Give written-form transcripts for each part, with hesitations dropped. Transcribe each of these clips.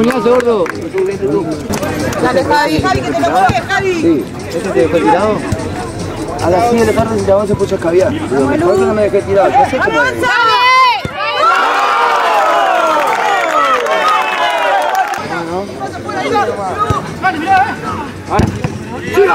el uñazo, gordo. Dale, Javi, Javi, que te lo coges, Javi. Sí, ¿eso te dejó tirado? A las 7 de la tarde se lavó, se puso a escabiar. Por eso no me dejé tirado. ¡Avanza! ¡Vale, mirá, eh! ¡Chulo!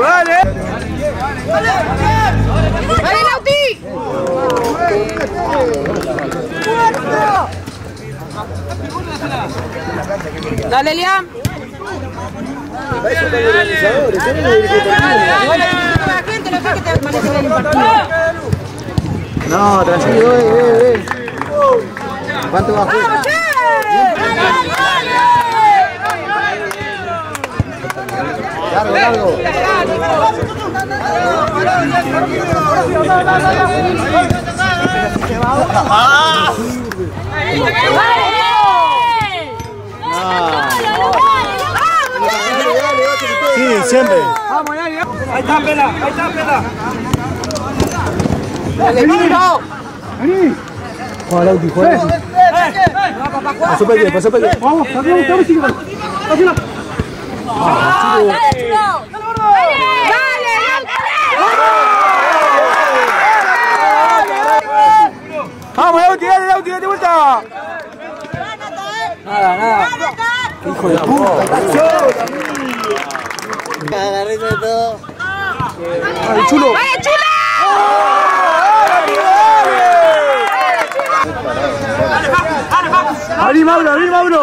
¡Vale! ¡Vale, Lauti! ¡Dale, Liam! No, tranquilo, ve. ¿Cuánto va a jugar? Largo, largo. Sí, siempre. Vamos, ahí está, pela, ahí está, pela. Vení. Vamos, ¡dale, chulo! ¡Dale! ¡Vamos, Lauti! ¡Dale, Lauti! ¡Date vuelta! ¡Nada, hijo de puta! ¡Agarré todo! ¡Dale, chulo! ¡Dale, chulo! ¡Dale, Mauro! ¡Dale, Mauro!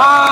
¡Ah!